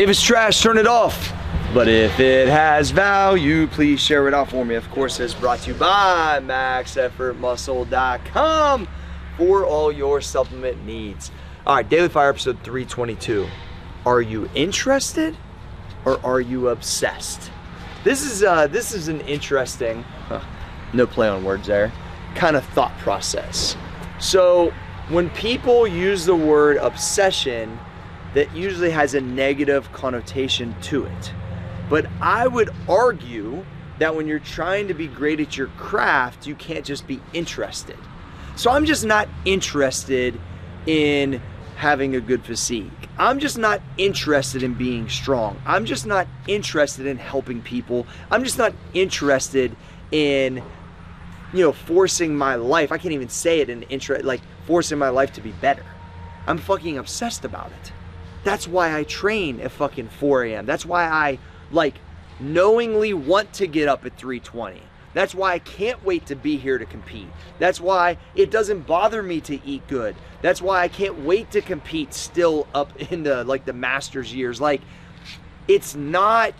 If it's trash, turn it off. But if it has value, please share it out for me. Of course, it's brought to you by MaxEffortMuscle.com for all your supplement needs. All right, Daily Fire episode 322. Are you interested or are you obsessed? This is an interesting, no play on words there, kind of thought process. So when people use the word obsession, that usually has a negative connotation to it. But I would argue that when you're trying to be great at your craft, you can't just be interested. So I'm just not interested in having a good physique. I'm just not interested in being strong. I'm just not interested in helping people. I'm just not interested in, forcing my life. I can't even say it in interest, like forcing my life to be better. I'm fucking obsessed about it. That's why I train at fucking 4 a.m. That's why I knowingly want to get up at 3:20. That's why I can't wait to be here to compete. That's why it doesn't bother me to eat good. That's why I can't wait to compete still up in the the master's years. It's not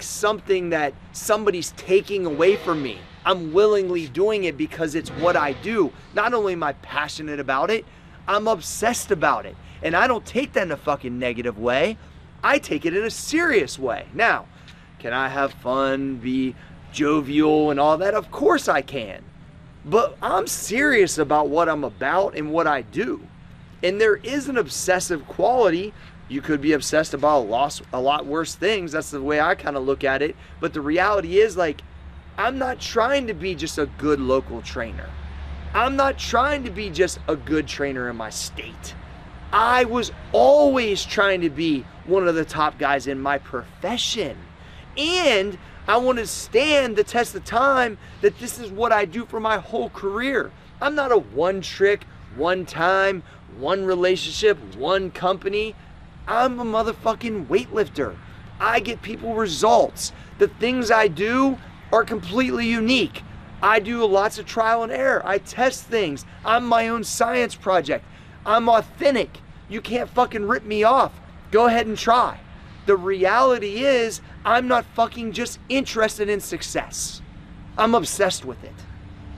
something that somebody's taking away from me. I'm willingly doing it because it's what I do. Not only am I passionate about it, I'm obsessed about it. And I don't take that in a fucking negative way. I take it in a serious way. Now, can I have fun, be jovial and all that? Of course I can. But I'm serious about what I'm about and what I do. And there is an obsessive quality. You could be obsessed about a lot worse things. That's the way I kind of look at it. But the reality is I'm not trying to be just a good local trainer. I'm not trying to be just a good trainer in my state. I was always trying to be one of the top guys in my profession. And I want to stand the test of time that this is what I do for my whole career. I'm not a one trick, one time, one relationship, one company. I'm a motherfucking weightlifter. I get people results. The things I do are completely unique. I do lots of trial and error. I test things. I'm my own science project. I'm authentic. You can't fucking rip me off. Go ahead and try. The reality is, I'm not fucking just interested in success. I'm obsessed with it.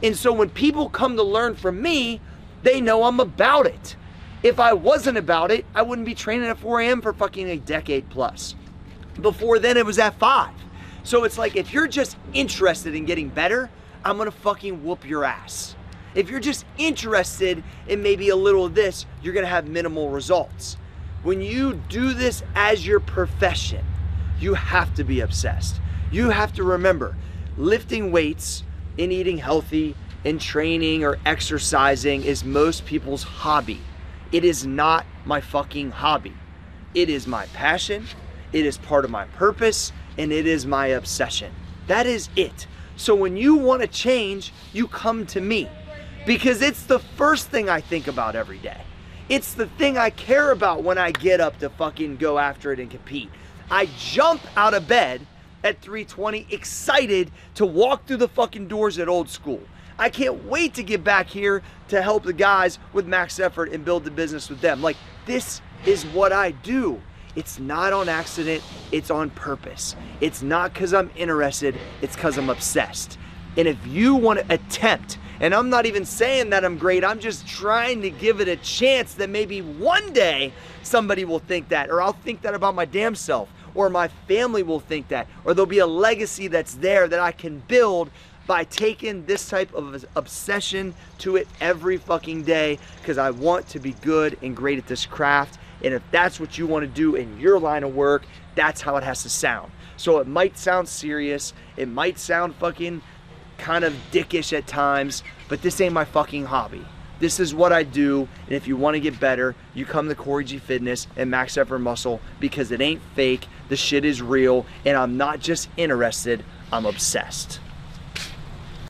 And so when people come to learn from me, they know I'm about it. If I wasn't about it, I wouldn't be training at 4 a.m. for fucking a decade plus. Before then, it was at 5. So it's if you're just interested in getting better, I'm gonna fucking whoop your ass. If you're just interested in maybe a little of this, you're gonna have minimal results. When you do this as your profession, you have to be obsessed. You have to remember, lifting weights and eating healthy and training or exercising is most people's hobby. It is not my fucking hobby. It is my passion, it is part of my purpose, and it is my obsession. That is it. So when you wanna change, you come to me. Because it's the first thing I think about every day. It's the thing I care about when I get up to fucking go after it and compete. I jump out of bed at 3:20 excited to walk through the fucking doors at Old School. I can't wait to get back here to help the guys with Max Effort and build the business with them. This is what I do. It's not on accident, it's on purpose. It's not because I'm interested, it's because I'm obsessed. And if you want to attempt, and I'm not even saying that I'm great, I'm just trying to give it a chance that maybe one day somebody will think that, or I'll think that about my damn self, or my family will think that, or there'll be a legacy that's there that I can build by taking this type of obsession to it every fucking day, because I want to be good and great at this craft. And if that's what you want to do in your line of work, that's how it has to sound. So it might sound serious, it might sound fucking kind of dickish at times, but this ain't my fucking hobby. This is what I do, and if you want to get better, you come to Cory G Fitness and Max Effort Muscle, because it ain't fake, the shit is real, and I'm not just interested, I'm obsessed.